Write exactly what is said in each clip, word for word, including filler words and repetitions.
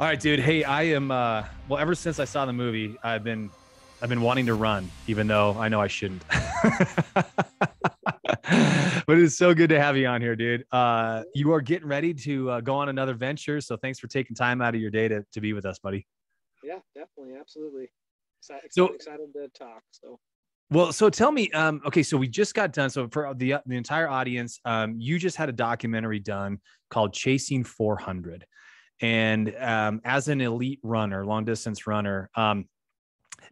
All right, dude. Hey, I am, uh, well, ever since I saw the movie, I've been, I've been wanting to run, even though I know I shouldn't. But it's so good to have you on here, dude. Uh, you are getting ready to uh, go on another venture. So thanks for taking time out of your day to, to be with us, buddy. Yeah, definitely. Absolutely. Excited, so, excited to talk. So, well, so tell me, um, okay, so we just got done. So for the, the entire audience, um, you just had a documentary done called Chasing four hundred. And, um, as an elite runner, long distance runner, um,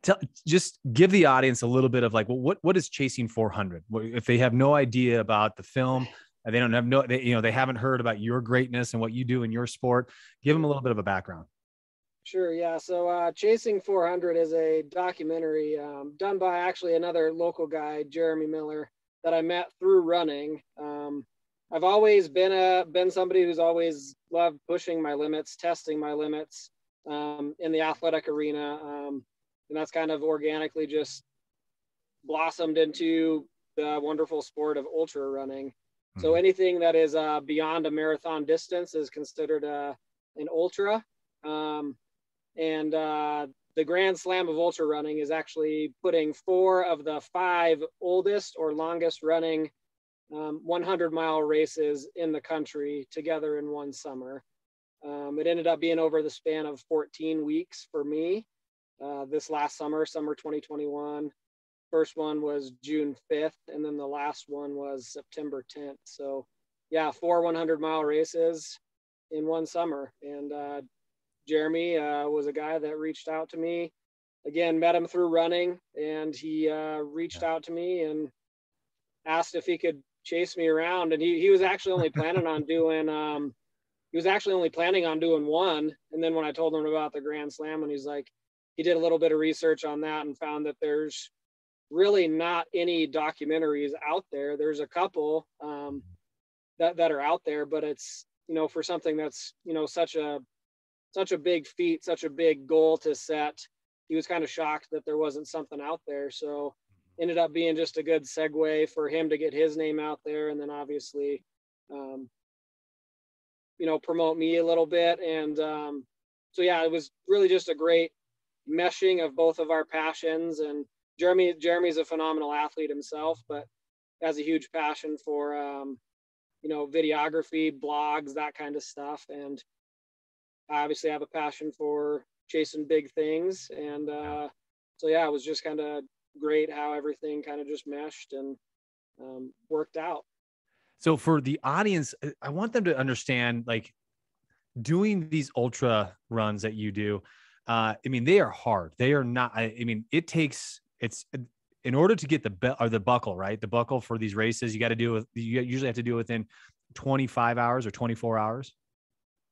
tell, just give the audience a little bit of like, well, what, what is Chasing four hundred? If they have no idea about the film, they don't have no, they, you know, they haven't heard about your greatness and what you do in your sport. Give them a little bit of a background. Sure. Yeah. So, uh, Chasing four hundred is a documentary, um, done by actually another local guy, Jeremy Miller, that I met through running. Um, I've always been a, been somebody who's always loved pushing my limits, testing my limits, um, in the athletic arena. Um, and that's kind of organically just blossomed into the wonderful sport of ultra running. Mm-hmm. So anything that is uh, beyond a marathon distance is considered uh, an ultra. Um, and uh, the Grand Slam of ultra running is actually putting four of the five oldest or longest running um, hundred mile races in the country together in one summer. Um, it ended up being over the span of fourteen weeks for me. Uh, this last summer, summer twenty twenty-one, first one was June fifth, and then the last one was September tenth. So yeah, four hundred mile races in one summer. And uh, Jeremy uh, was a guy that reached out to me. Again, met him through running, and he uh, reached out to me and asked if he could chase me around. And he, he was actually only planning on doing um, he was actually only planning on doing one. And then when I told him about the Grand Slam, and he's like, he did a little bit of research on that and found that there's really not any documentaries out there. There's a couple um, that, that are out there, but it's, you know, for something that's, you know, such a, such a big feat, such a big goal to set, he was kind of shocked that there wasn't something out there. So ended up being just a good segue for him to get his name out there. And then obviously, um, you know, promote me a little bit. And um, so, yeah, it was really just a great meshing of both of our passions. And Jeremy Jeremy's a phenomenal athlete himself, but has a huge passion for um you know videography, blogs, that kind of stuff. And I obviously have a passion for chasing big things. And uh so yeah, it was just kind of great how everything kind of just meshed and um worked out. So for the audience, I want them to understand, like, doing these ultra runs that you do, Uh, I mean, they are hard. They are not, I, I mean, it takes, it's in order to get the belt or the buckle, right? The buckle for these races, you got to do with, you usually have to do within twenty-five hours or twenty-four hours.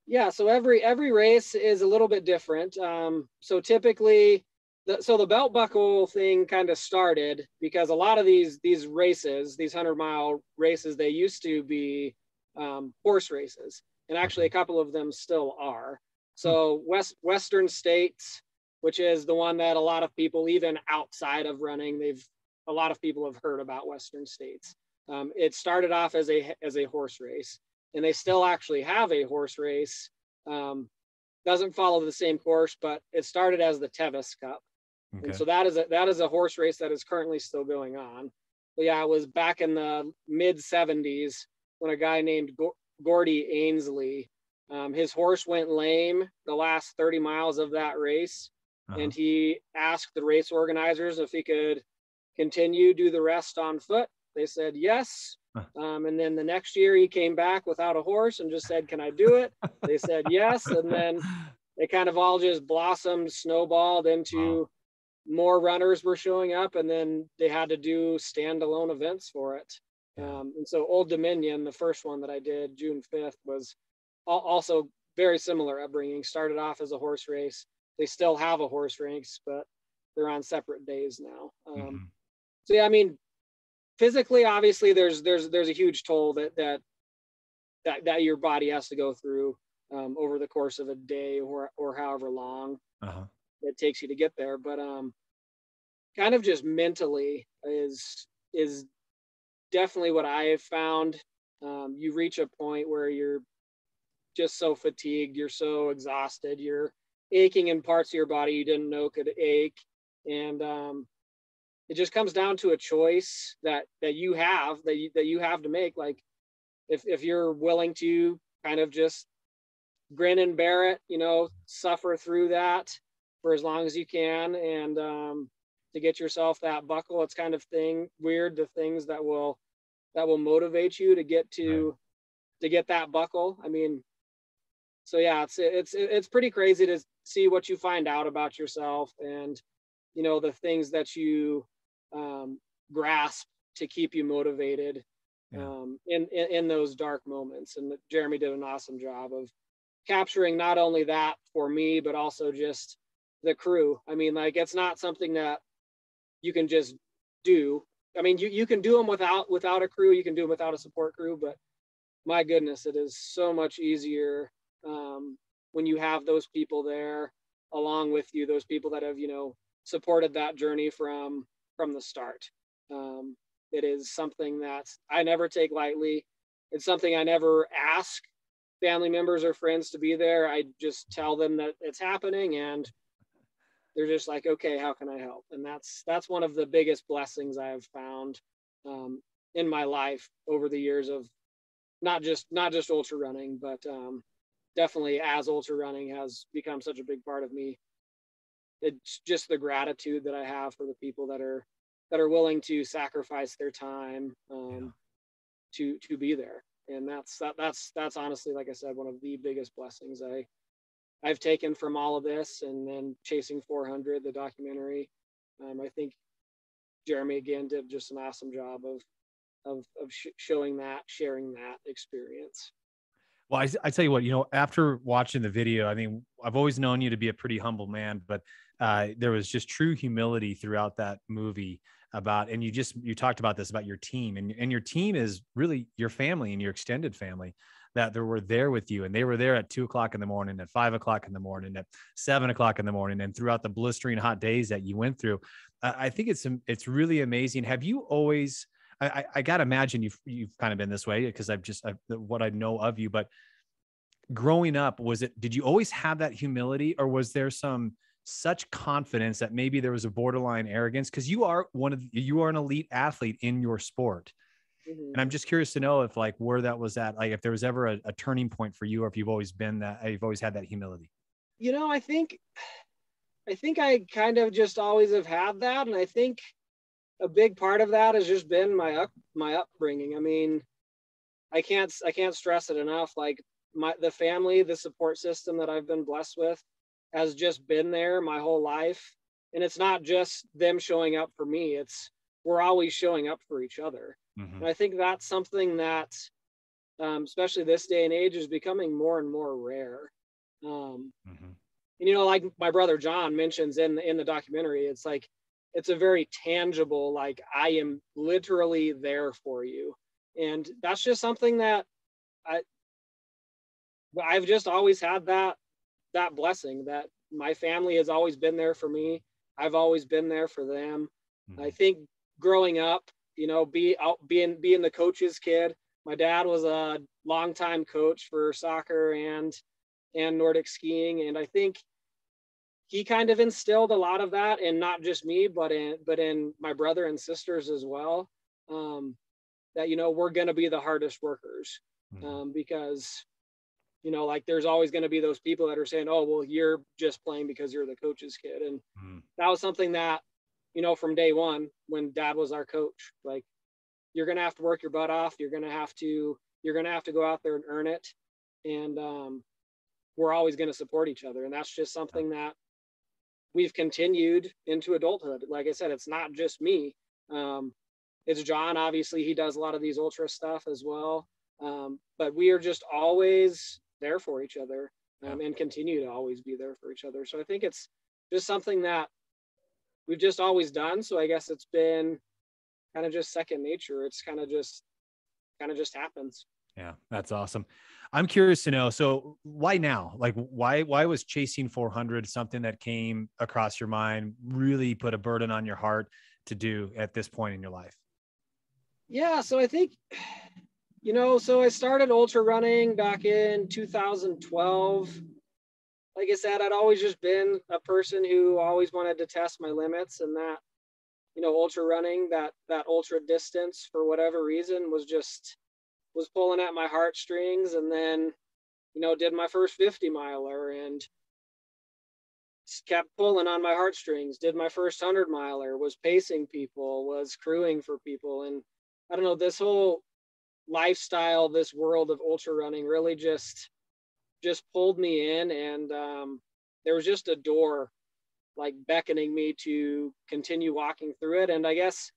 Yeah. So every, every race is a little bit different. Um, so typically the, so the belt buckle thing kind of started because a lot of these, these races, these hundred mile races, they used to be um, horse races, and actually a couple of them still are. So West Western States, which is the one that a lot of people, even outside of running, they've, a lot of people have heard about Western States. Um, it started off as a, as a horse race, and they still actually have a horse race. Um, doesn't follow the same course, but it started as the Tevis Cup. Okay. And so that is a, that is a horse race that is currently still going on. But yeah, it was back in the mid seventies when a guy named Gordy Ainsley, Um, his horse went lame the last thirty miles of that race. Uh-huh. And he asked the race organizers if he could continue, do the rest on foot. They said yes. Uh-huh. Um, and then the next year he came back without a horse and just said, can I do it? They said yes. And then they kind of all just blossomed, snowballed into, wow, more runners were showing up, and then they had to do standalone events for it. Um, and so Old Dominion, the first one that I did, June fifth, was also very similar upbringing. Started off as a horse race. They still have a horse race, but they're on separate days now. Um, mm-hmm. So yeah, I mean, physically, obviously, there's there's there's a huge toll that that that that your body has to go through um, over the course of a day or or however long, uh-huh, it takes you to get there. But um, kind of just mentally is is definitely what I have found. Um, you reach a point where you're just so fatigued, you're so exhausted, you're aching in parts of your body you didn't know could ache. And um, it just comes down to a choice that that you have that you, that you have to make. Like if if you're willing to kind of just grin and bear it, you know, suffer through that for as long as you can, and um, to get yourself that buckle, it's kind of thing weird the things that will that will motivate you to get to right. to get that buckle. I mean, so yeah, it's it's it's pretty crazy to see what you find out about yourself, and you know, the things that you um, grasp to keep you motivated yeah. um, in, in, in those dark moments. And Jeremy did an awesome job of capturing not only that for me, but also just the crew. I mean, like, it's not something that you can just do. I mean, you, you can do them without, without a crew, you can do them without a support crew, but my goodness, it is so much easier um, when you have those people there along with you, those people that have, you know, supported that journey from from the start. Um, it is something that I never take lightly. It's something I never ask family members or friends to be there. I just tell them that it's happening, and they're just like, okay, how can I help? And that's that's one of the biggest blessings I have found um, in my life over the years of not just not just ultra running, but um, definitely as ultra running has become such a big part of me. It's just the gratitude that I have for the people that are that are willing to sacrifice their time um, yeah. to to be there, and that's that, that's that's honestly, like I said, one of the biggest blessings I I've taken from all of this. And then Chasing four hundred, the documentary, um, I think Jeremy again did just an awesome job of of of sh showing that, sharing that experience. Well, I, I tell you what, you know, after watching the video, I mean, I've always known you to be a pretty humble man, but uh, there was just true humility throughout that movie about, and you just, you talked about this, about your team, and, and your team is really your family and your extended family that they were there with you. And they were there at two o'clock in the morning, at five o'clock in the morning, at seven o'clock in the morning, and throughout the blistering hot days that you went through. Uh, I think it's, it's really amazing. Have you always, I, I got to imagine you've, you've kind of been this way, because I've just, I've, what I know of you, but growing up, was it, did you always have that humility, or was there some such confidence that maybe there was a borderline arrogance? Cause you are one of, you are an elite athlete in your sport. Mm-hmm. And I'm just curious to know if like where that was at, like if there was ever a, a turning point for you, or if you've always been that, you've always had that humility. You know, I think, I think I kind of just always have had that. And I think a big part of that has just been my up, my upbringing. I mean, I can't, I can't stress it enough. Like my, the family, the support system that I've been blessed with has just been there my whole life. And it's not just them showing up for me. It's, we're always showing up for each other. Mm-hmm. And I think that's something that, um, especially this day and age, is becoming more and more rare. Um, mm-hmm. And, you know, like my brother John mentions in the, in the documentary, it's like, it's a very tangible, like I am literally there for you. And that's just something that I, I've just always had that, that blessing that my family has always been there for me. I've always been there for them. Mm-hmm. I think growing up, you know, be out, being, being the coach's kid, my dad was a longtime coach for soccer and, and Nordic skiing. And I think he kind of instilled a lot of that, and not just me, but in, but in my brother and sisters as well, um, that, you know, we're going to be the hardest workers, um, because, you know, like there's always going to be those people that are saying, oh, well, you're just playing because you're the coach's kid. And mm. that was something that, you know, from day one, when dad was our coach, like, you're going to have to work your butt off. You're going to have to, you're going to have to go out there and earn it. And um, we're always going to support each other. And that's just something that we've continued into adulthood. Like I said, it's not just me. Um, it's John, obviously he does a lot of these ultra stuff as well. Um, but we are just always there for each other, um, and continue to always be there for each other. So I think it's just something that we've just always done. So I guess it's been kind of just second nature. It's kind of just, kind of just happens. Yeah, that's awesome. I'm curious to know, so why now? Like why, why was Chasing four hundred something that came across your mind, really put a burden on your heart to do at this point in your life? Yeah. So I think, you know, so I started ultra running back in two thousand twelve. Like I said, I'd always just been a person who always wanted to test my limits, and that, you know, ultra running, that, that ultra distance, for whatever reason, was just, was pulling at my heartstrings. And then, you know, did my first fifty miler and kept pulling on my heartstrings, did my first hundred miler, was pacing people, was crewing for people. And I don't know, this whole lifestyle, this world of ultra running really just, just pulled me in. And um, there was just a door like beckoning me to continue walking through it. And I guess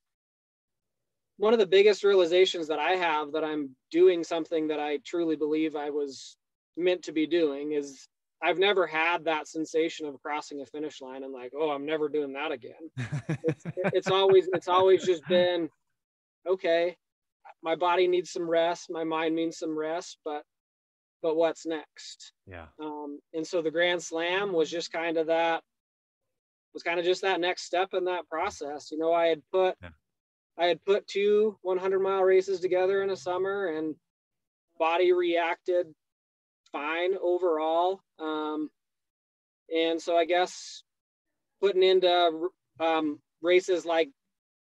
one of the biggest realizations that I have, that I'm doing something that I truly believe I was meant to be doing, is I've never had that sensation of crossing a finish line and like, oh, I'm never doing that again. It's, it's always, it's always just been, okay, my body needs some rest, my mind needs some rest, but, but what's next? Yeah. Um, and so the Grand Slam was just kind of that, was kind of just that next step in that process. You know, I had put, yeah. I had put two hundred mile races together in a summer, and body reacted fine overall. Um, and so I guess putting into um, races like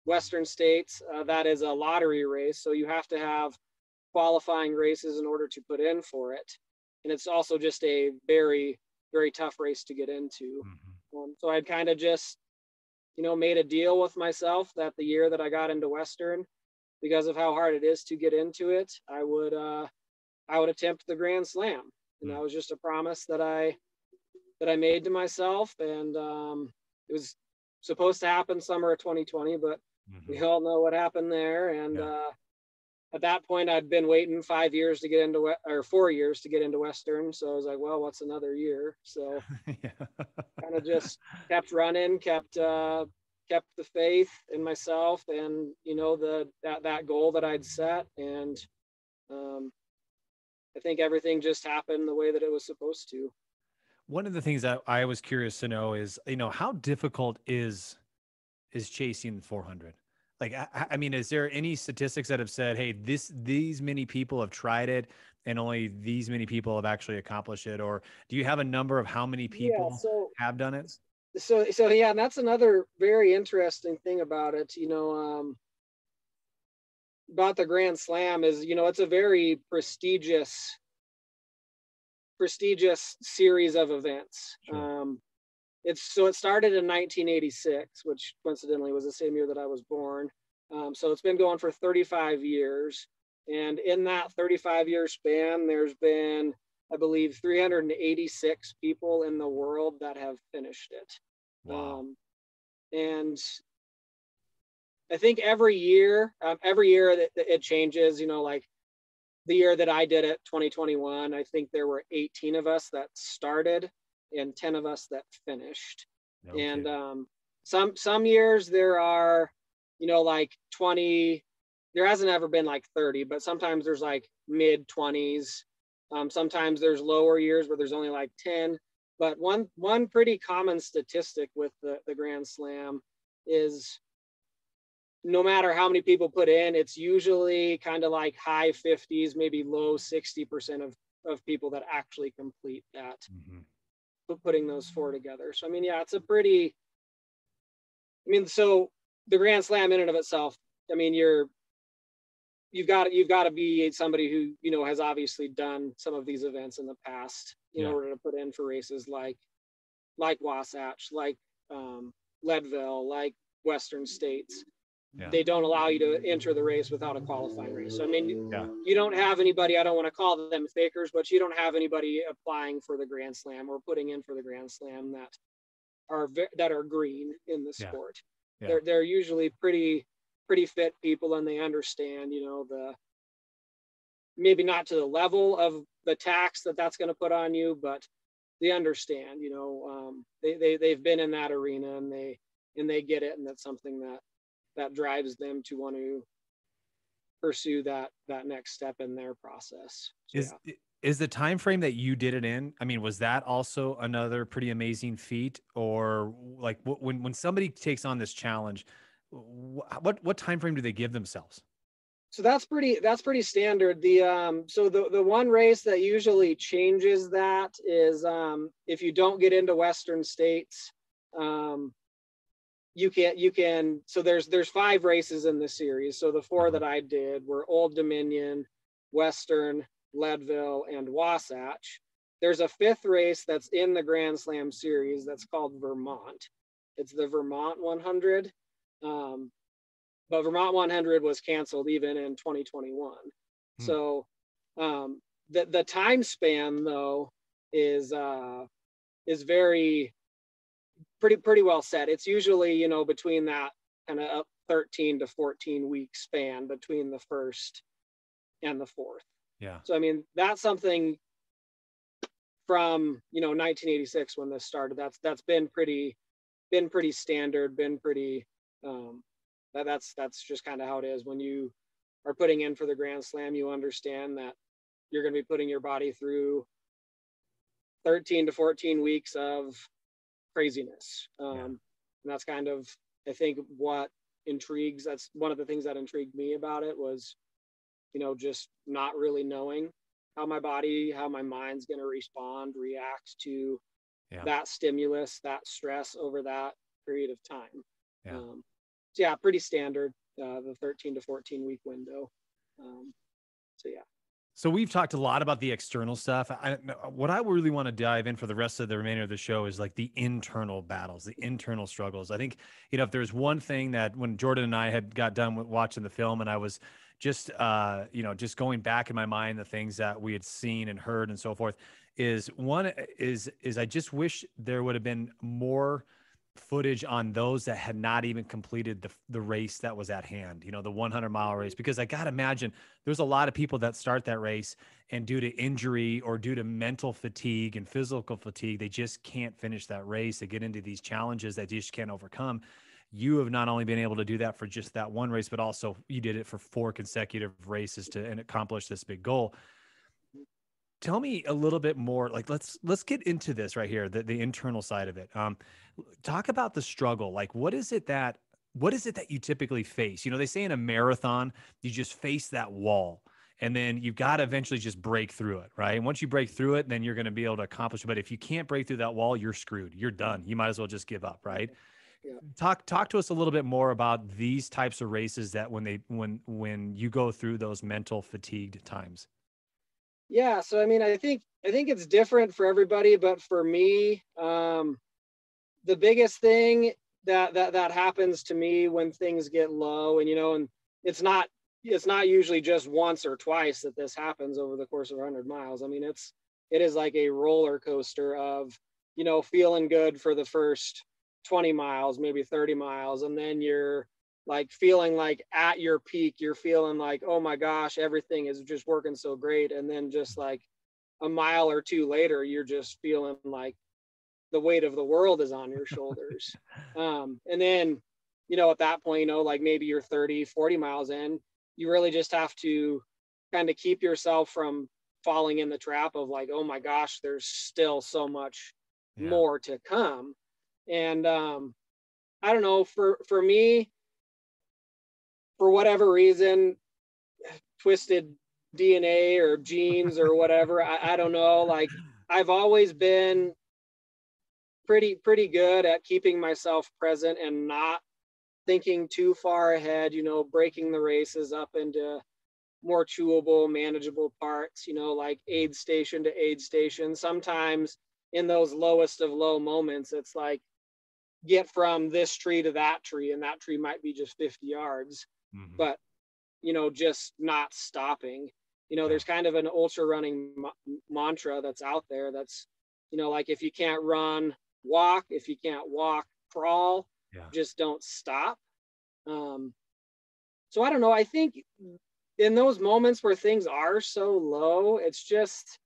Western States, uh, that is a lottery race. So you have to have qualifying races in order to put in for it. And it's also just a very, very tough race to get into. Mm-hmm. Um, so I'd kind of just, you know, made a deal with myself that the year that I got into Western, because of how hard it is to get into it, I would, uh, I would attempt the Grand Slam. And mm. that was just a promise that I, that I made to myself. And um, it was supposed to happen summer of twenty twenty, but mm-hmm. we all know what happened there. And yeah. uh, at that point I'd been waiting five years to get into, or four years to get into Western. So I was like, well, what's another year? So yeah. kind of just kept running, kept, uh, kept the faith in myself and, you know, the, that, that goal that I'd set. And um, I think everything just happened the way that it was supposed to. One of the things that I was curious to know is, you know, how difficult is, is chasing the four hundred? Like, I, I mean, is there any statistics that have said, hey, this, these many people have tried it and only these many people have actually accomplished it? Or do you have a number of how many people yeah, so, have done it? So, so yeah, and that's another very interesting thing about it, you know, um, about the Grand Slam is, you know, it's a very prestigious, prestigious series of events. Sure. Um, it's, so it started in nineteen eighty-six, which coincidentally was the same year that I was born. Um, so it's been going for thirty-five years. And in that thirty-five year span, there's been, I believe, three hundred eighty-six people in the world that have finished it. Wow. Um, and I think every year, um, every year that it changes, you know, like the year that I did it, twenty twenty-one, I think there were eighteen of us that started and ten of us that finished. No and kidding. um, some, some years there are, you know, like twenty, there hasn't ever been like thirty, but sometimes there's like mid twenties. Um, sometimes there's lower years where there's only like ten, but one, one pretty common statistic with the, the Grand Slam is, no matter how many people put in, it's usually kind of like high fifties, maybe low sixty percent of, of people that actually complete that, mm-hmm. but putting those four together. So, I mean, yeah, it's a pretty, I mean, so the Grand Slam in and of itself, I mean, you're, you've got, you've got to be somebody who, you know, has obviously done some of these events in the past, you yeah. know, in order to put in for races like, like Wasatch, like um, Leadville, like Western States. Yeah. They don't allow you to enter the race without a qualifying race. So, I mean, yeah. you don't have anybody, I don't want to call them fakers, but you don't have anybody applying for the Grand Slam or putting in for the Grand Slam that are, that are green in the sport. Yeah. Yeah. They're, they're usually pretty, pretty fit people. And they understand, you know, the, maybe not to the level of the tax that that's going to put on you, but they understand, you know, um, they, they, they've been in that arena and they, and they get it. And that's something that, that drives them to want to pursue that, that next step in their process. So, is, yeah. is the time frame that you did it in, I mean, was that also another pretty amazing feat? Or like when, when somebody takes on this challenge, what, what time frame do they give themselves? So that's pretty, that's pretty standard. The, um, so the, the one race that usually changes that is, um, if you don't get into Western States, um, you can, you can, so there's, there's five races in this series. So the four that I did were Old Dominion, Western, Leadville, and Wasatch. There's a fifth race that's in the Grand Slam series that's called Vermont. It's the Vermont one hundred. Um, But Vermont one hundred was canceled even in twenty twenty-one. Hmm. So um, the the time span though is uh, is very pretty pretty well set. It's usually, you know, between that kind of thirteen to fourteen week span between the first and the fourth. Yeah. So I mean, that's something from, you know, nineteen eighty-six when this started. That's that's been pretty been pretty standard. Been pretty. Um, That that's that's just kind of how it is. When you are putting in for the Grand Slam, you understand that you're going to be putting your body through thirteen to fourteen weeks of craziness. Um, yeah. And that's kind of, I think, what intrigues. That's one of the things that intrigued me about it was, you know, just not really knowing how my body, how my mind's going to respond, react to yeah. that stimulus, that stress over that period of time. Yeah. Um, So yeah, pretty standard, uh, the thirteen to fourteen week window. Um, so yeah. So we've talked a lot about the external stuff. I, what I really want to dive in for the rest of the remainder of the show is like the internal battles, the internal struggles. I think, you know, if there's one thing that when Jordan and I had got done with watching the film and I was just, uh, you know, just going back in my mind, the things that we had seen and heard and so forth is one is, is I just wish there would have been more footage on those that had not even completed the, the race that was at hand, you know, the one hundred mile race, because I got to imagine there's a lot of people that start that race and due to injury or due to mental fatigue and physical fatigue, they just can't finish that race. They get into these challenges that you just can't overcome. You have not only been able to do that for just that one race, but also you did it for four consecutive races to and accomplish this big goal. Tell me a little bit more, like, let's, let's get into this right here, the, the internal side of it. Um, talk about the struggle. Like, what is it that, what is it that you typically face? You know, they say in a marathon, you just face that wall and then you've got to eventually just break through it. Right. And once you break through it, then you're going to be able to accomplish it. But if you can't break through that wall, you're screwed. You're done. You might as well just give up. Right. Yeah. Talk, talk to us a little bit more about these types of races that when they, when, when you go through those mental fatigued times. Yeah. So, I mean, I think, I think it's different for everybody, but for me, um, the biggest thing that, that, that happens to me when things get low and, you know, and it's not, it's not usually just once or twice that this happens over the course of one hundred miles. I mean, it's, it is like a roller coaster of, you know, feeling good for the first twenty miles, maybe thirty miles. And then you're like feeling like at your peak, you're feeling like, oh my gosh, everything is just working so great. And then just like a mile or two later, you're just feeling like the weight of the world is on your shoulders. um, and then, you know, at that point, you know, like maybe you're thirty, forty miles in, you really just have to kind of keep yourself from falling in the trap of like, oh my gosh, there's still so much yeah. more to come. And um, I don't know, for, for me, for whatever reason, twisted D N A or genes or whatever, I, I don't know. Like I've always been pretty, pretty good at keeping myself present and not thinking too far ahead, you know, breaking the races up into more chewable, manageable parts, you know, like aid station to aid station. Sometimes in those lowest of low moments, it's like get from this tree to that tree and that tree might be just fifty yards. Mm-hmm. But, you know, just not stopping, you know, yeah. there's kind of an ultra running ma- mantra that's out there. That's, you know, like, if you can't run, walk, if you can't walk, crawl, yeah. just don't stop. Um, so I don't know. I think in those moments where things are so low, it's just,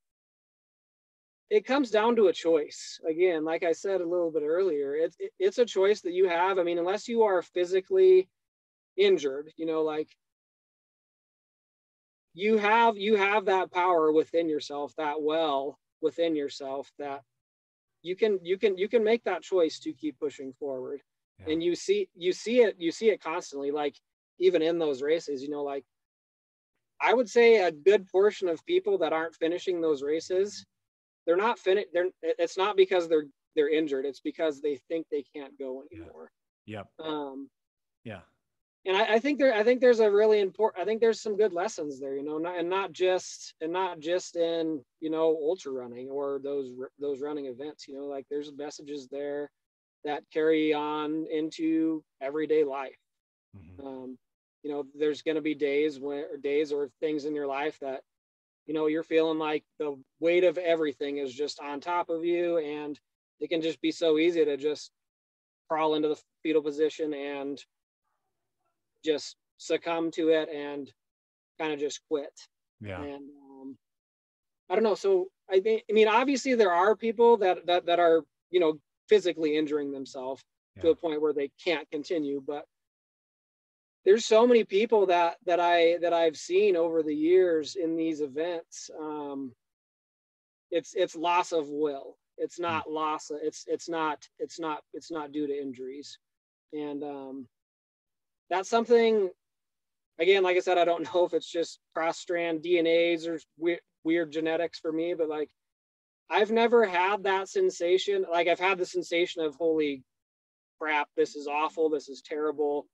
it comes down to a choice. Again, like I said a little bit earlier, it's, it, it's a choice that you have. I mean, unless you are physically injured, you know, like you have you have that power within yourself, that well within yourself, that you can you can you can make that choice to keep pushing forward. Yeah. And you see you see it you see it constantly, like even in those races, you know, like I would say a good portion of people that aren't finishing those races, they're not finished. They're it's not because they're they're injured. It's because they think they can't go anymore. Yeah. Yep. Um, yeah. And I, I think there, I think there's a really important, I think there's some good lessons there, you know, not, and not just, and not just in, you know, ultra running or those, those running events, you know, like there's messages there that carry on into everyday life. Mm-hmm. Um, you know, there's going to be days when, or days or things in your life that, you know, you're feeling like the weight of everything is just on top of you, and it can just be so easy to just crawl into the fetal position and just succumb to it and kind of just quit. Yeah. And um, I don't know. So I think, I mean, obviously there are people that, that, that are, you know, physically injuring themselves yeah. to a point where they can't continue, but there's so many people that, that I, that I've seen over the years in these events. Um, it's, it's loss of will. It's not mm-hmm. loss. Of, it's, it's not, it's not, it's not due to injuries. And, um, that's something, again, like I said, I don't know if it's just cross-strand D N As or weird, weird genetics for me, but like, I've never had that sensation. Like, I've had the sensation of, holy crap, this is awful, this is terrible,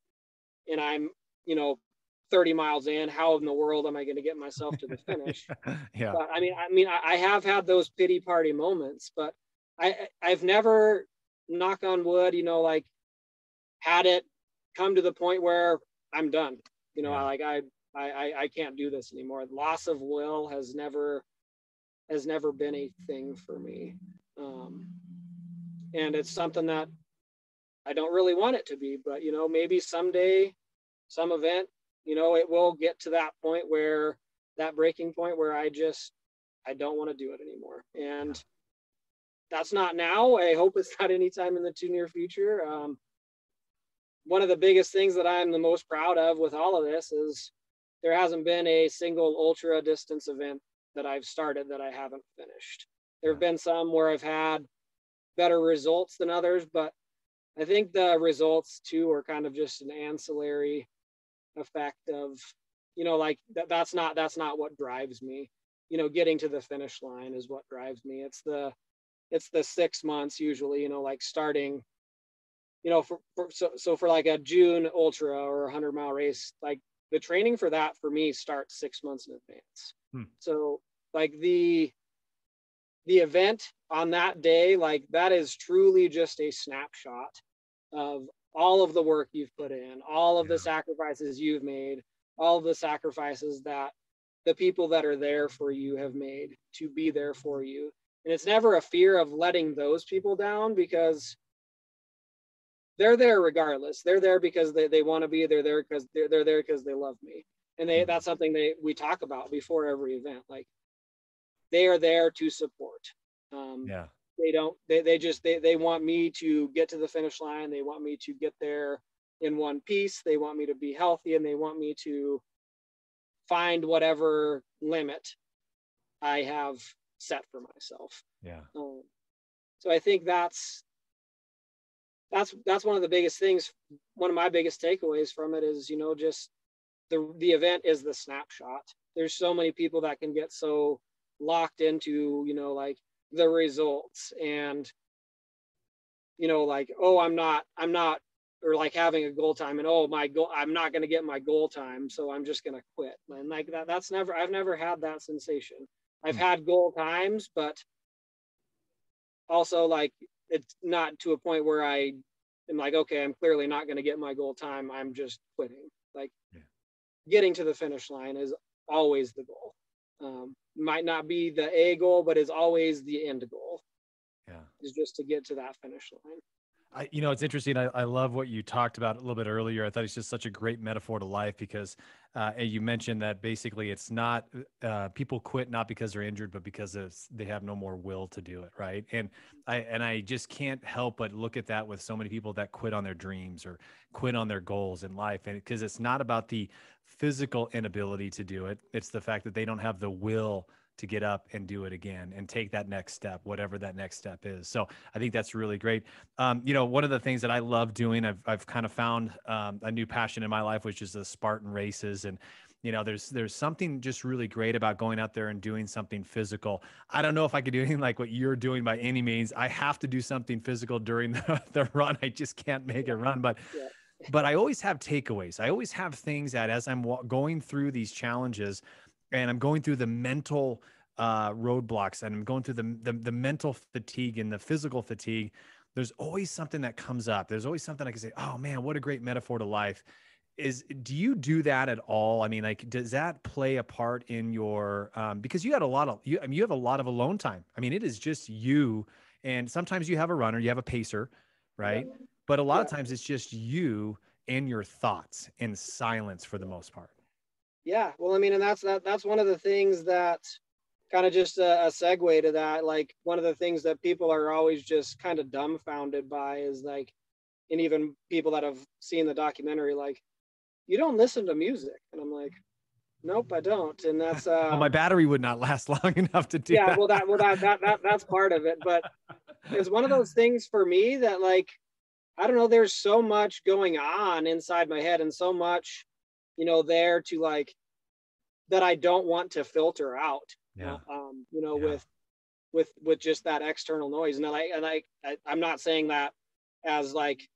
and I'm, you know, thirty miles in, how in the world am I going to get myself to the finish? yeah. But I mean, I mean, I have had those pity party moments, but I, I've never, knock on wood, you know, like, had it come to the point where I'm done, you know, yeah. like I, I, I can't do this anymore. Loss of will has never, has never been a thing for me. Um, and it's something that I don't really want it to be, but, you know, maybe someday, some event, you know, it will get to that point where that breaking point where I just, I don't want to do it anymore. And yeah. that's not now. I hope it's not anytime in the too near future. Um, One of the biggest things that I'm the most proud of with all of this is there hasn't been a single ultra distance event that I've started that I haven't finished. There have been some where I've had better results than others, but I think the results too are kind of just an ancillary effect of, you know, like that, that's not, that's not what drives me. You know, getting to the finish line is what drives me. It's the, it's the six months usually, you know, like starting, you know, for, for so, so for like a June ultra or a hundred mile race, like the training for that for me starts six months in advance. Hmm. So like the, the event on that day, like that is truly just a snapshot of all of the work you've put in, all of yeah. the sacrifices you've made, all of the sacrifices that the people that are there for you have made to be there for you. And it's never a fear of letting those people down, because they're there regardless. They're there because they, they want to be. They're there because they're, they're there because they love me. And they that's something they we talk about before every event. Like, they are there to support. Um, yeah. They don't. They they just they they want me to get to the finish line. They want me to get there in one piece. They want me to be healthy, and they want me to find whatever limit I have set for myself. Yeah. Um, so I think that's. That's, that's one of the biggest things. One of my biggest takeaways from it is, you know, just the, the event is the snapshot. There's so many people that can get so locked into, you know, like the results and, you know, like, oh, I'm not, I'm not, or like having a goal time and, oh, my goal, I'm not going to get my goal time, so I'm just going to quit. And like that, that's never, I've never had that sensation. I've had goal times, but also like, it's not to a point where I am like, okay, I'm clearly not going to get my goal time. I'm just quitting. Like yeah. getting to the finish line is always the goal. Um, might not be the A goal, but it's always the end goal. Yeah. Is just to get to that finish line. I, you know, it's interesting. I, I love what you talked about a little bit earlier. I thought it's just such a great metaphor to life, because uh, you mentioned that basically it's not uh, people quit, not because they're injured, but because it's, they have no more will to do it. Right. And I, and I just can't help but look at that with so many people that quit on their dreams or quit on their goals in life. And because it's not about the physical inability to do it. It's the fact that they don't have the will to get up and do it again and take that next step, whatever that next step is. So I think that's really great. Um, you know, one of the things that I love doing, I've, I've kind of found um, a new passion in my life, which is the Spartan races. And You know, there's there's something just really great about going out there and doing something physical. I don't know if I could do anything like what you're doing by any means. I have to do something physical during the, the run. I just can't make it run. But yeah. but I always have takeaways. I always have things that as I'm going through these challenges and I'm going through the mental uh, roadblocks and I'm going through the, the, the mental fatigue and the physical fatigue, there's always something that comes up. There's always something I can say, oh man, what a great metaphor to life. Is, do you do that at all? I mean, like, does that play a part in your, um, because you had a lot of, you, I mean, you have a lot of alone time. I mean, it is just you. And sometimes you have a runner, you have a pacer, right? Yeah. But a lot yeah. of times it's just you and your thoughts in silence for the most part. Yeah. Well, I mean, and that's, that, that's one of the things that kind of just a, a segue to that. Like, one of the things that people are always just kind of dumbfounded by is like, and even people that have seen the documentary, like, you don't listen to music. And I'm like, nope, I don't. And that's, uh, well, my battery would not last long enough to do yeah, that. Well, that, well, that, that, that, that's part of it. But it's one of those things for me that, like, I don't know, there's so much going on inside my head and so much, you know, there to like, that I don't want to filter out, yeah. um, you know, yeah. with, with, with just that external noise. And I, and I, I, I'm not saying that as like,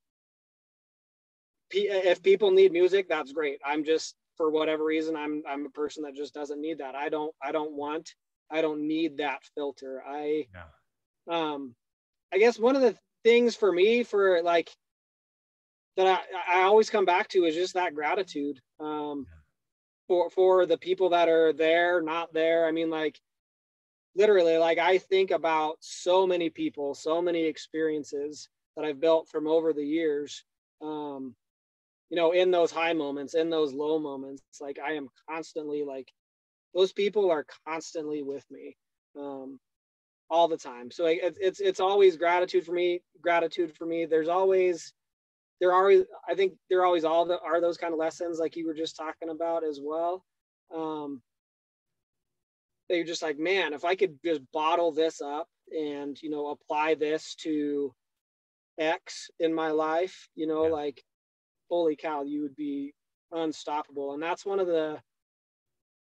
if people need music, that's great. I'm just, for whatever reason, I'm, I'm a person that just doesn't need that. I don't, I don't want, I don't need that filter. I, yeah. um, I guess one of the things for me for like, that I, I always come back to is just that gratitude, um, yeah. for, for the people that are there, not there. I mean, like, literally, like, I think about so many people, so many experiences that I've built from over the years, um, you know, in those high moments, in those low moments, like, I am constantly, like, those people are constantly with me, um, all the time. So it, it's, it's always gratitude for me, gratitude for me. There's always, there are, I think there always all the, are those kind of lessons like you were just talking about as well. Um, that you're just like, man, if I could just bottle this up and, you know, apply this to X in my life, you know, yeah. like, holy cow, you would be unstoppable. And that's one of the,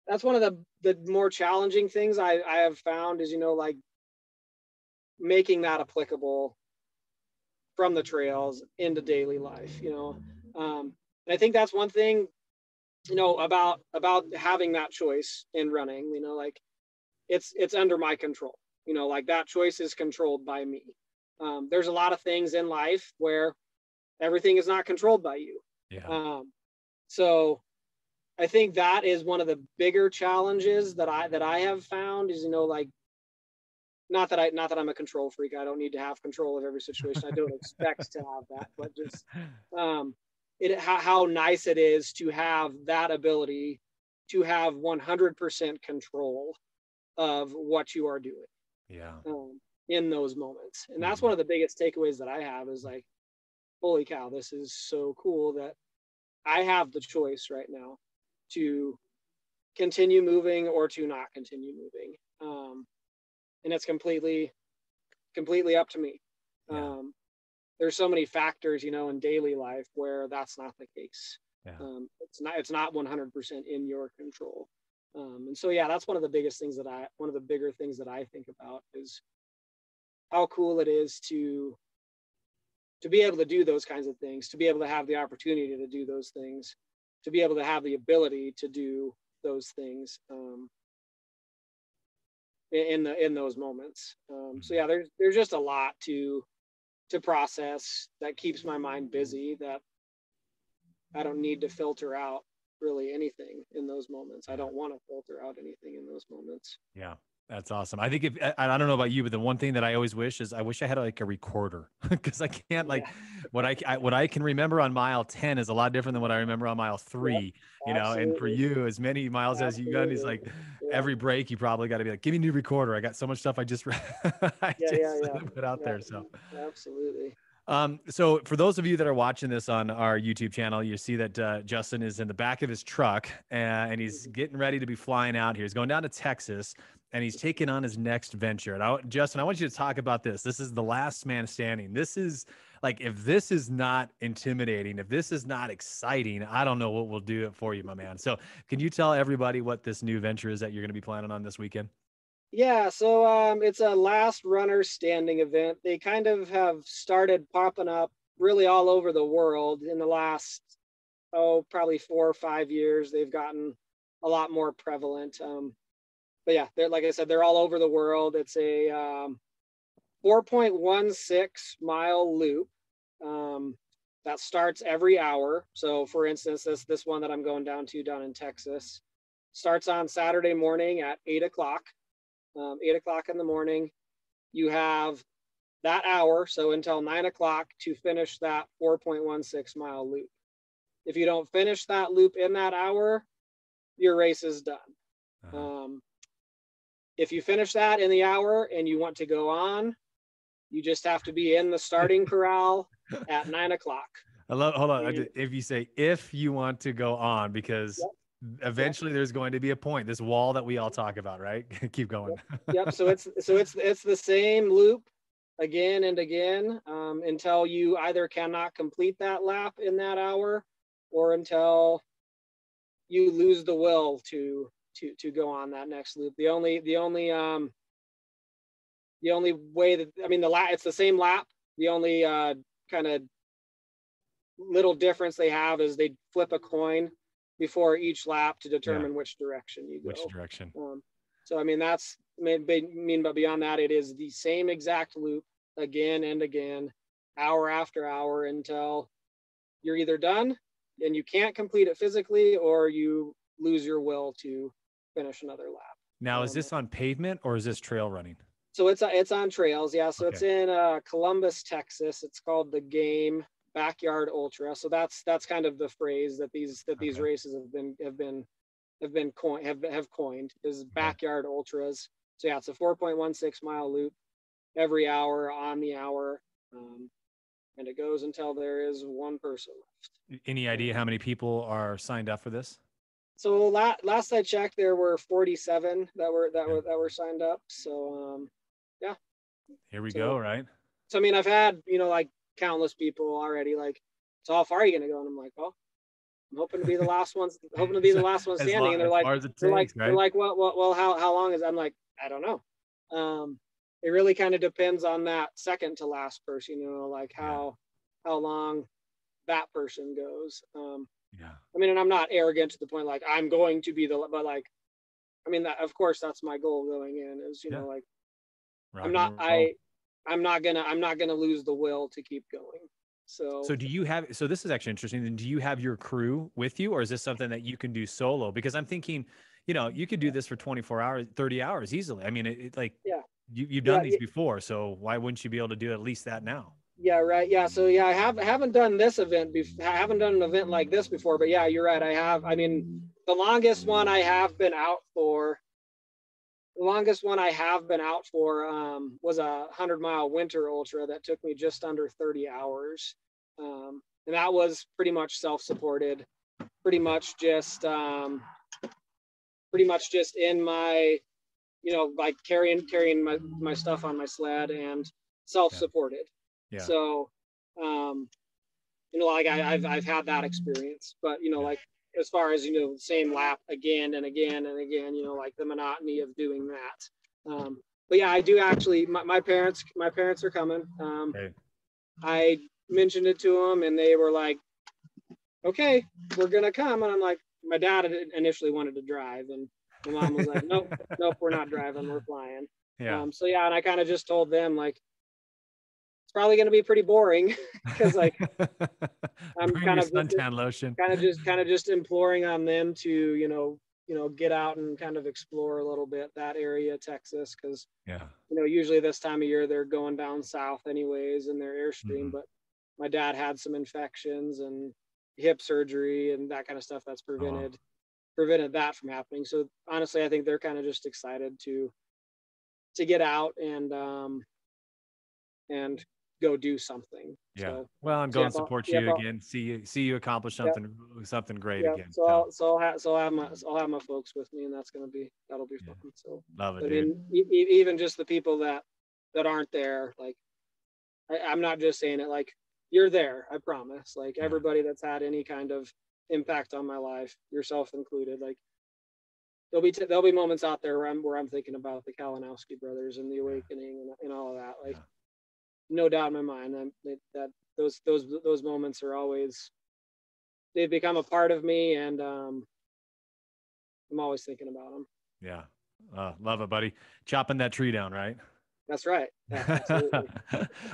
that's one of the, the more challenging things I, I have found is, you know, like, making that applicable from the trails into daily life, you know? Um, and I think that's one thing, you know, about, about having that choice in running, you know, like, it's, it's under my control, you know, like, that choice is controlled by me. Um, there's a lot of things in life where everything is not controlled by you. Yeah. Um, so I think that is one of the bigger challenges that I, that I have found is, you know, like, not that I, not that I'm a control freak. I don't need to have control of every situation. I don't expect to have that, but just, um, it, how, how nice it is to have that ability to have one hundred percent control of what you are doing. Yeah. Um, in those moments. And that's one of the biggest takeaways that I have is like, holy cow, this is so cool that I have the choice right now to continue moving or to not continue moving. Um, and it's completely, completely up to me. Yeah. Um, there's so many factors, you know, in daily life where that's not the case. Yeah. Um, it's not, it's not one hundred percent in your control. Um, and so, yeah, that's one of the biggest things that I, one of the bigger things that I think about is how cool it is to, to be able to do those kinds of things, to be able to have the opportunity to do those things, to be able to have the ability to do those things um, in the in those moments. Um, so yeah, there's there's just a lot to to process that keeps my mind busy, that I don't need to filter out really anything in those moments. I don't want to filter out anything in those moments. Yeah. That's awesome. I think if, I don't know about you, but the one thing that I always wish is I wish I had like a recorder because I can't like yeah. what I, I, what I can remember on mile ten is a lot different than what I remember on mile three, yeah, you know, absolutely. And for you, as many miles absolutely. As you got, is like yeah. every break, you probably got to be like, give me a new recorder. I got so much stuff I just, I yeah, just yeah, yeah. put out yeah, there. So absolutely. Um, so for those of you that are watching this on our YouTube channel, you see that uh, Justin is in the back of his truck and, and he's getting ready to be flying out here. He's going down to Texas and he's taking on his next venture. And I, Justin, I want you to talk about this. This is the last man standing. This is like, if this is not intimidating, if this is not exciting, I don't know what will do it for you, my man. So can you tell everybody what this new venture is that you're going to be planning on this weekend? Yeah, so um, it's a last runner standing event. They kind of have started popping up really all over the world in the last, oh, probably four or five years. They've gotten a lot more prevalent. Um, but yeah, they're, like I said, they're all over the world. It's a um, four point one six mile loop um, that starts every hour. So for instance, this, this one that I'm going down to down in Texas starts on Saturday morning at eight o'clock. Um, eight o'clock in the morning, you have that hour, so until nine o'clock to finish that four point one six mile loop. If you don't finish that loop in that hour, your race is done. Uh-huh. Um, if you finish that in the hour and you want to go on, you just have to be in the starting corral at nine o'clock. I love, hold on. And, if you say, if you want to go on, because yep. eventually there's going to be a point, this wall that we all talk about, right? Keep going. Yep. yep. So it's, so it's, it's the same loop again and again, um, until you either cannot complete that lap in that hour or until you lose the will to, to, to go on that next loop. The only, the only, um, the only way that, I mean, the lap, it's the same lap. The only uh, kind of little difference they have is they flip a coin before each lap to determine yeah. which direction you go. Which direction. Um, so, I mean, that's, I mean, but beyond that, it is the same exact loop again and again, hour after hour, until you're either done and you can't complete it physically, or you lose your will to finish another lap. Now, um, is this on pavement or is this trail running? So it's, it's on trails. Yeah. So okay. it's in uh, Columbus, Texas. It's called the Game Backyard Ultra. So that's that's kind of the phrase that these that these okay. races have been have been have been coined have have coined is backyard okay. ultras. So yeah, it's a four point one six mile loop every hour on the hour, um, and it goes until there is one person left. Any idea how many people are signed up for this? So last last I checked, there were forty-seven that were that okay. were that were signed up. So um, yeah. Here we so, go. Right. So I mean, I've had you know like. countless people already like, so how far are you going to go? And I'm like, well, I'm hoping to be the last one, hoping to be the last one standing. Long, and they're like, they're, takes, like right? they're like, well, well, well, how, how long is, I'm like, I don't know. Um, it really kind of depends on that second to last person, you know, like how, yeah. how long that person goes. Um, yeah. I mean, and I'm not arrogant to the point, like I'm going to be the, but like, I mean, that, of course, that's my goal going in is, you yeah. know, like rock I'm not, I, I'm not gonna, I'm not gonna lose the will to keep going. So, so do you have, so this is actually interesting. Then do you have your crew with you, or is this something that you can do solo? Because I'm thinking, you know, you could do this for twenty-four hours, thirty hours easily. I mean, it, it like yeah. you, you've done yeah, these yeah. before, so why wouldn't you be able to do at least that now? Yeah. Right. Yeah. So yeah, I have, I haven't done this event before. I haven't done an event like this before, but yeah, you're right. I have, I mean, the longest one I have been out for The longest one I have been out for um, was a hundred mile winter ultra that took me just under thirty hours. Um, and that was pretty much self-supported, pretty much just, um, pretty much just in my, you know, like carrying, carrying my, my stuff on my sled and self-supported. Yeah. Yeah. So, um, you know, like I, I've, I've had that experience, but you know, yeah. like, as far as, you know, same lap again and again and again, you know, like the monotony of doing that. Um, but yeah, I do actually, my, my parents, my parents are coming. Um, hey. I mentioned it to them and they were like, okay, we're going to come. And I'm like, my dad initially wanted to drive and my mom was like, nope, nope, we're not driving. We're flying. Yeah. Um, so yeah. And I kind of just told them like, it's probably going to be pretty boring because like I'm kind of suntan lotion kind of just kind of just imploring on them to you know you know get out and kind of explore a little bit that area, Texas, because yeah you know usually this time of year they're going down south anyways in their Airstream. Mm-hmm. But my dad had some infections and hip surgery and that kind of stuff that's prevented oh. prevented that from happening. So honestly, I think they're kind of just excited to to get out and um and go do something. Yeah. So, well, I'm so going to support you yeah, again. See you, see you accomplish something, yeah. something great yeah. again. So, so. I'll, so I'll have, so I'll have my, so I'll have my folks with me, and that's going to be, that'll be fun. Yeah. So love it. I mean, dude. E- even just the people that, that aren't there, like, I, I'm not just saying it like, you're there. I promise. Like yeah. everybody that's had any kind of impact on my life, yourself included, like there'll be, t- there'll be moments out there where I'm, where I'm thinking about the Kalinowski brothers and the awakening yeah. and, and all of that. Like yeah. no doubt in my mind I'm, that those, those, those moments are always, they've become a part of me, and um, I'm always thinking about them. Yeah. Uh, love it, buddy. Chopping that tree down, right? That's right. Yeah, absolutely.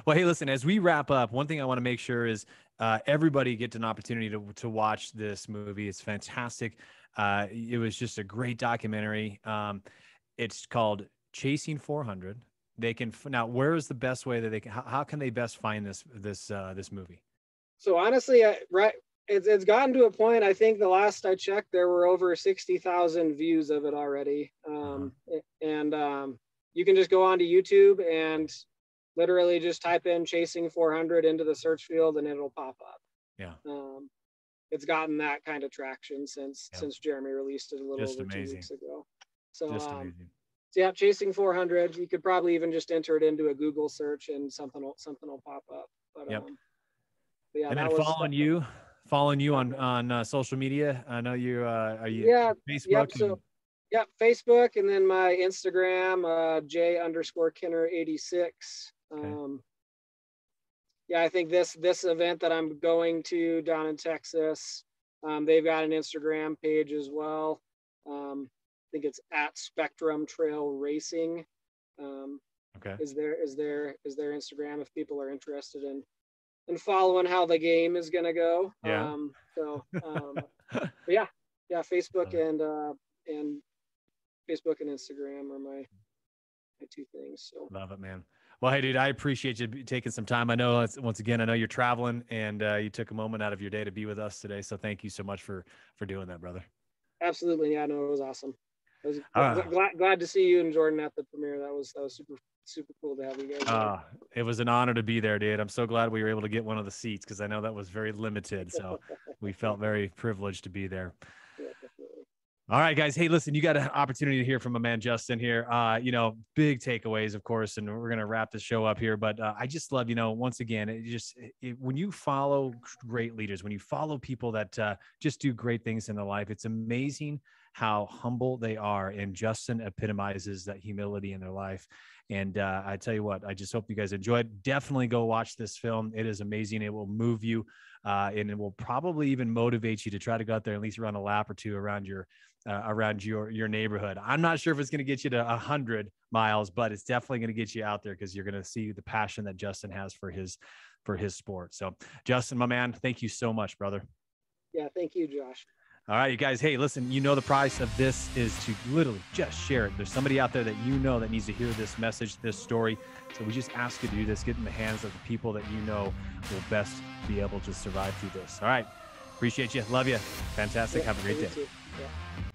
Well, hey, listen, as we wrap up, one thing I want to make sure is uh, everybody gets an opportunity to, to watch this movie. It's fantastic. Uh, it was just a great documentary. Um, it's called Chasing four hundred. They can, now where is the best way that they can, how, how can they best find this, this, uh, this movie? So honestly, I, right. It's, it's gotten to a point, I think the last I checked, there were over sixty thousand views of it already. Um, uh-huh. And um, you can just go onto YouTube and literally just type in Chasing four hundred into the search field and it'll pop up. Yeah. Um, it's gotten that kind of traction since, yeah. since Jeremy released it a little just over amazing. two weeks ago. So, just um, amazing. So yeah, Chasing four hundred, you could probably even just enter it into a Google search and something will, something will pop up. But, yep. um, but yeah, and then following you, following you on on uh, social media. I know you uh are you yeah Facebook yep, so, and... yeah Facebook and then my Instagram uh J underscore Kinner eighty-six. Okay. Um yeah, I think this this event that I'm going to down in Texas, um they've got an Instagram page as well. um I think it's at Spectrum Trail Racing. um okay is there is there is their Instagram if people are interested in and following how the game is going to go. Yeah. Um, so um, yeah, yeah. Facebook and, uh, and Facebook and Instagram are my, my two things. So love it, man. Well, hey dude, I appreciate you taking some time. I know it's, once again, I know you're traveling and uh, you took a moment out of your day to be with us today. So thank you so much for, for doing that, brother. Absolutely. Yeah, no, it was awesome. I was uh, glad, glad to see you and Jordan at the premiere. That was, that was super, super cool to have you guys. Uh, it was an honor to be there, dude. I'm so glad we were able to get one of the seats, 'cause I know that was very limited. So we felt very privileged to be there. Yeah, all right, guys. Hey, listen, you got an opportunity to hear from my man, Justin here. Uh, you know, big takeaways, of course, and we're going to wrap the show up here, but uh, I just love, you know, once again, it just, it, when you follow great leaders, when you follow people that uh, just do great things in their life, it's amazing how humble they are. And Justin epitomizes that humility in their life. And uh, I tell you what, I just hope you guys enjoyed. Definitely go watch this film. It is amazing. It will move you uh, and it will probably even motivate you to try to go out there and at least run a lap or two around your, uh, around your, your neighborhood. I'm not sure if it's going to get you to a hundred miles, but it's definitely going to get you out there, 'cause you're going to see the passion that Justin has for his, for his sport. So Justin, my man, thank you so much, brother. Yeah. Thank you, Josh. All right, you guys. Hey, listen, you know the price of this is to literally just share it. There's somebody out there that you know that needs to hear this message, this story. So we just ask you to do this, get in the hands of the people that you know will best be able to survive through this. All right. Appreciate you. Love you. Fantastic. Yeah, have a great day. Yeah.